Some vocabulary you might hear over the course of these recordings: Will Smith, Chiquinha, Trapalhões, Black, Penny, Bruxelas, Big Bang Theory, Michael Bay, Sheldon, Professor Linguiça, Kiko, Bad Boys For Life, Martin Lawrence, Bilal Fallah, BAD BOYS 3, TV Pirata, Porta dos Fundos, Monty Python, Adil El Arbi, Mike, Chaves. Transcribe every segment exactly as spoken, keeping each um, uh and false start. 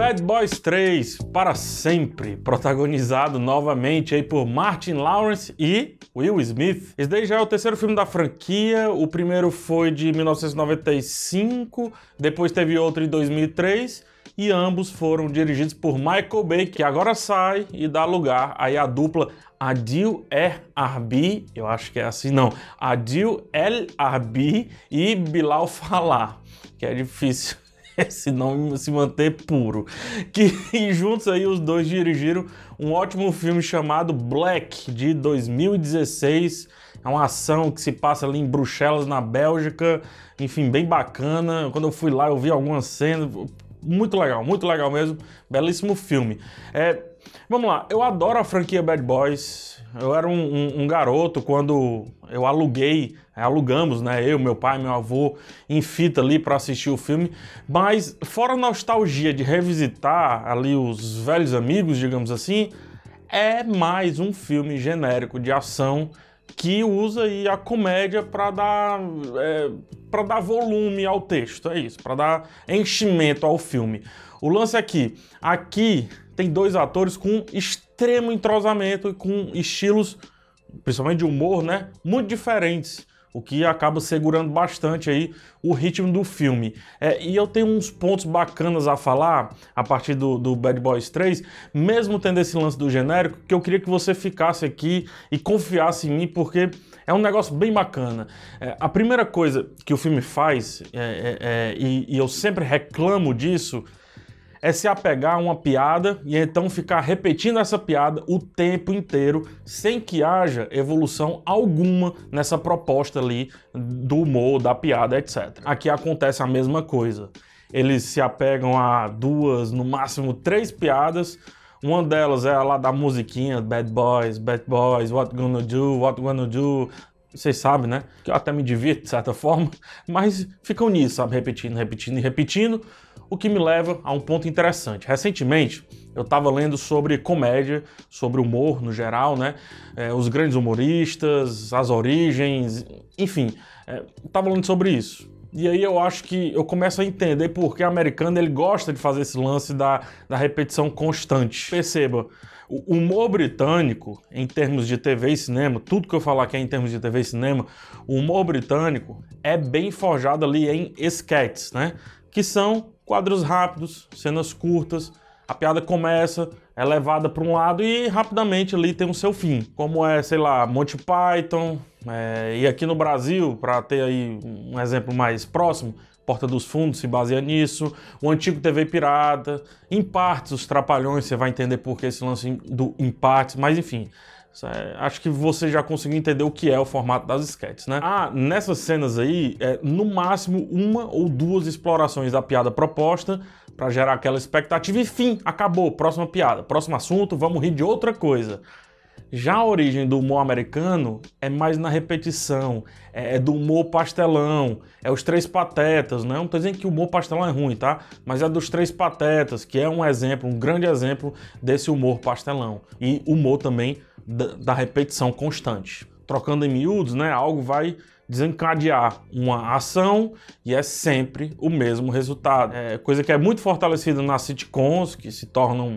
Bad Boys três, para sempre, protagonizado novamente aí por Martin Lawrence e Will Smith. Esse daí já é o terceiro filme da franquia, o primeiro foi de mil novecentos e noventa e cinco, depois teve outro em dois mil e três, e ambos foram dirigidos por Michael Bay, que agora sai e dá lugar aí à dupla Adil El Arbi, eu acho que é assim, não, Adil El Arbi e Bilal Fallah, que é difícil esse nome se manter puro, que e juntos aí os dois dirigiram um ótimo filme chamado Black, de dois mil e dezesseis, é uma ação que se passa ali em Bruxelas, na Bélgica, enfim, bem bacana. Quando eu fui lá eu vi algumas cenas, muito legal, muito legal mesmo, belíssimo filme. É, vamos lá, eu adoro a franquia Bad Boys, eu era um, um, um garoto quando eu aluguei, alugamos, né, eu, meu pai, meu avô, em fita ali para assistir o filme, mas fora a nostalgia de revisitar ali os velhos amigos, digamos assim, é mais um filme genérico de ação que usa aí a comédia para dar, é, para dar volume ao texto, é isso, para dar enchimento ao filme. O lance é que aqui tem dois atores com extremo entrosamento e com estilos, principalmente de humor, né, muito diferentes, o que acaba segurando bastante aí o ritmo do filme. É, e eu tenho uns pontos bacanas a falar a partir do, do Bad Boys três, mesmo tendo esse lance do genérico, que eu queria que você ficasse aqui e confiasse em mim, porque é um negócio bem bacana. É, a primeira coisa que o filme faz, é, é, é, e, e eu sempre reclamo disso, é se apegar a uma piada e então ficar repetindo essa piada o tempo inteiro, sem que haja evolução alguma nessa proposta ali do humor, da piada, etcétera. Aqui acontece a mesma coisa. Eles se apegam a duas, no máximo três piadas. Uma delas é a lá da musiquinha, Bad Boys, Bad Boys, What Gonna Do, What Gonna Do... Vocês sabem, né? Que eu até me divirto, de certa forma, mas ficam nisso, sabe? Repetindo, repetindo e repetindo, o que me leva a um ponto interessante. Recentemente, eu estava lendo sobre comédia, sobre humor no geral, né? É, os grandes humoristas, as origens, enfim, é, estava lendo sobre isso. E aí eu acho que eu começo a entender porque o americano ele gosta de fazer esse lance da, da repetição constante. Perceba, o humor britânico, em termos de T V e cinema, tudo que eu falar aqui é em termos de T V e cinema, o humor britânico é bem forjado ali em sketches, né? Que são quadros rápidos, cenas curtas, a piada começa, é levada para um lado e rapidamente ali tem o seu fim. Como é, sei lá, Monty Python, é, e aqui no Brasil, para ter aí um exemplo mais próximo, Porta dos Fundos se baseia nisso, o antigo T V Pirata, em partes os Trapalhões, você vai entender por que esse lance do em partes, mas enfim, acho que você já conseguiu entender o que é o formato das sketches, né? Ah, nessas cenas aí, é, no máximo uma ou duas explorações da piada proposta, para gerar aquela expectativa e fim, acabou, próxima piada, próximo assunto, vamos rir de outra coisa. Já a origem do humor americano é mais na repetição, é do humor pastelão, é os Três Patetas, né? Não tô dizendo que o humor pastelão é ruim, tá? Mas é dos Três Patetas, que é um exemplo, um grande exemplo desse humor pastelão. E humor também da, da repetição constante. Trocando em miúdos, né? Algo vai desencadear uma ação e é sempre o mesmo resultado. É coisa que é muito fortalecida nas sitcoms, que se tornam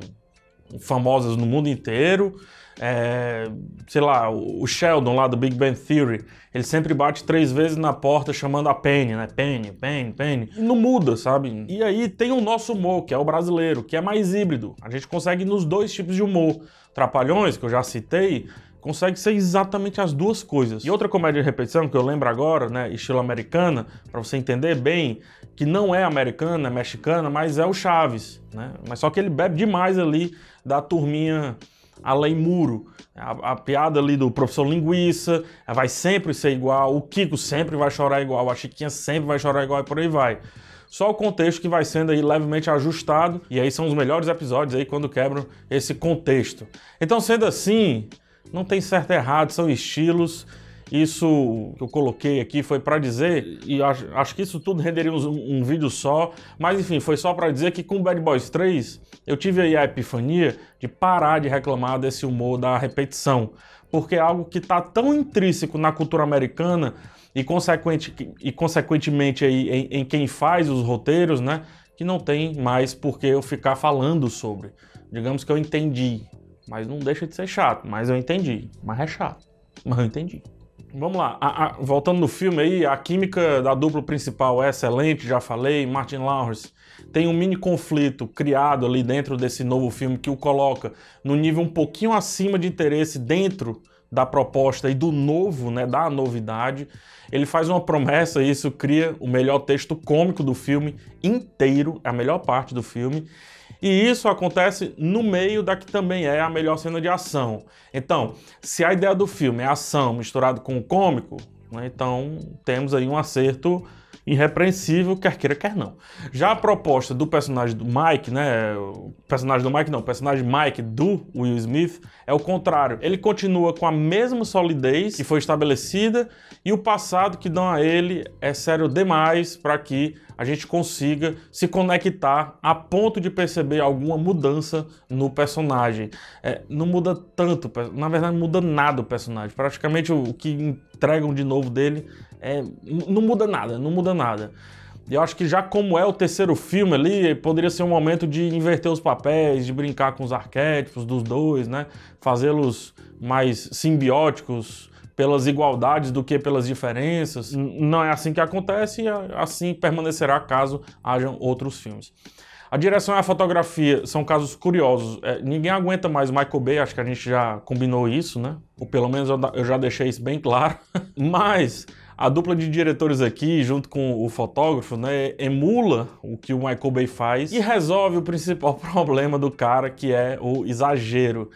famosas no mundo inteiro. É, sei lá, o Sheldon lá do Big Bang Theory, ele sempre bate três vezes na porta chamando a Penny, né? Penny, Penny, Penny. E não muda, sabe? E aí tem o nosso humor, que é o brasileiro, que é mais híbrido. A gente consegue nos dois tipos de humor. Trapalhões, que eu já citei, consegue ser exatamente as duas coisas. E outra comédia de repetição que eu lembro agora, né, estilo americana, para você entender bem, que não é americana, é mexicana, mas é o Chaves, né? Mas só que ele bebe demais ali da turminha além muro. A, a piada ali do Professor Linguiça vai sempre ser igual, o Kiko sempre vai chorar igual, a Chiquinha sempre vai chorar igual e por aí vai. Só o contexto que vai sendo aí levemente ajustado, e aí são os melhores episódios aí quando quebram esse contexto. Então, sendo assim, não tem certo e errado, são estilos. Isso que eu coloquei aqui foi para dizer, e acho, acho que isso tudo renderia um, um vídeo só, mas enfim, foi só para dizer que com Bad Boys três eu tive aí a epifania de parar de reclamar desse humor da repetição, porque é algo que está tão intrínseco na cultura americana e, consequente, e consequentemente aí em, em quem faz os roteiros, né, que não tem mais por que eu ficar falando sobre. Digamos que eu entendi, mas não deixa de ser chato. Mas eu entendi, mas é chato, mas eu entendi. Vamos lá, a, a, voltando no filme aí, a química da dupla principal é excelente, já falei, Martin Lawrence tem um mini conflito criado ali dentro desse novo filme que o coloca no nível um pouquinho acima de interesse dentro da proposta e do novo, né, da novidade. Ele faz uma promessa e isso cria o melhor texto cômico do filme inteiro, a melhor parte do filme. E isso acontece no meio da que também é a melhor cena de ação. Então, se a ideia do filme é ação misturado com o cômico, né, então temos aí um acerto irrepreensível, quer queira, quer não. Já a proposta do personagem do Mike, né, o personagem do Mike não, o personagem Mike do Will Smith é o contrário. Ele continua com a mesma solidez que foi estabelecida e o passado que dão a ele é sério demais para que a gente consiga se conectar a ponto de perceber alguma mudança no personagem. É, não muda tanto, na verdade não muda nada o personagem. Praticamente o que entregam de novo dele é, não muda nada, não muda nada. E eu acho que já como é o terceiro filme ali, poderia ser um momento de inverter os papéis, de brincar com os arquétipos dos dois, né? Fazê-los mais simbióticos, pelas igualdades do que pelas diferenças. Não é assim que acontece e assim permanecerá caso hajam outros filmes. A direção e a fotografia são casos curiosos. É, ninguém aguenta mais Michael Bay, acho que a gente já combinou isso, né? Ou pelo menos eu, eu já deixei isso bem claro. Mas a dupla de diretores aqui, junto com o fotógrafo, né, emula o que o Michael Bay faz e resolve o principal problema do cara, que é o exagero.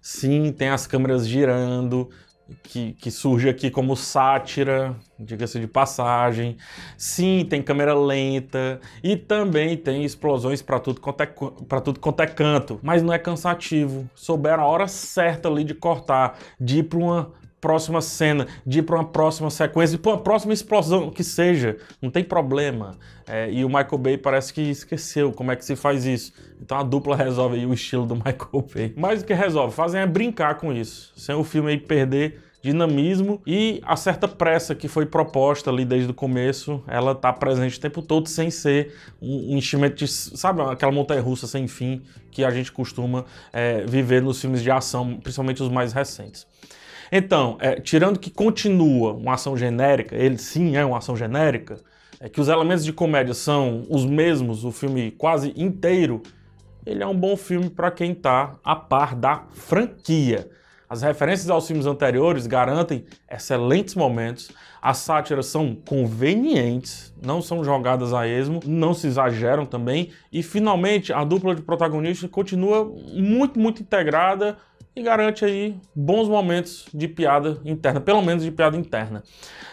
Sim, tem as câmeras girando, Que, que surge aqui como sátira, diga-se de passagem. Sim, tem câmera lenta e também tem explosões para tudo quanto é, para tudo quanto é canto. Mas não é cansativo. Souberam a hora certa ali de cortar, de ir para uma próxima cena, de ir para uma próxima sequência, para uma próxima explosão, o que seja, não tem problema. É, e o Michael Bay parece que esqueceu como é que se faz isso. Então a dupla resolve aí o estilo do Michael Bay. Mas o que resolve, fazem é brincar com isso, sem o filme aí perder dinamismo e a certa pressa que foi proposta ali desde o começo, ela tá presente o tempo todo sem ser um enchimento de, sabe, aquela montanha-russa sem fim que a gente costuma é, viver nos filmes de ação, principalmente os mais recentes. Então, é, tirando que continua uma ação genérica, ele sim é uma ação genérica, é que os elementos de comédia são os mesmos, o filme quase inteiro, ele é um bom filme para quem tá a par da franquia. As referências aos filmes anteriores garantem excelentes momentos, as sátiras são convenientes, não são jogadas a esmo, não se exageram também, e finalmente a dupla de protagonistas continua muito, muito integrada e garante aí bons momentos de piada interna, pelo menos de piada interna.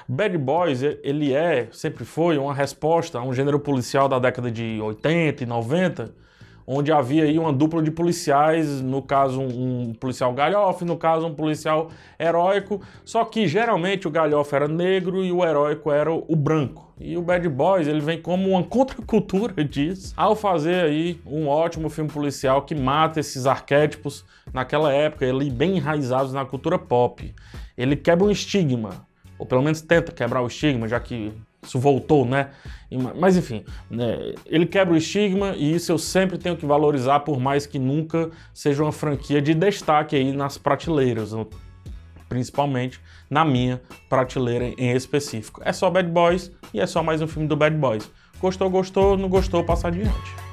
Bad Boys, ele é, sempre foi, uma resposta a um gênero policial da década de oitenta e noventa, onde havia aí uma dupla de policiais, no caso um policial galhofa, no caso um policial heróico, só que geralmente o galhofa era negro e o heróico era o branco. E o Bad Boys, ele vem como uma contracultura disso, ao fazer aí um ótimo filme policial que mata esses arquétipos naquela época, ele bem enraizados na cultura pop. Ele quebra um estigma, ou pelo menos tenta quebrar o estigma, já que isso voltou, né? Mas enfim, né? Ele quebra o estigma e isso eu sempre tenho que valorizar, por mais que nunca seja uma franquia de destaque aí nas prateleiras, principalmente na minha prateleira em específico. É só Bad Boys e é só mais um filme do Bad Boys. Gostou, gostou, não gostou, passa adiante.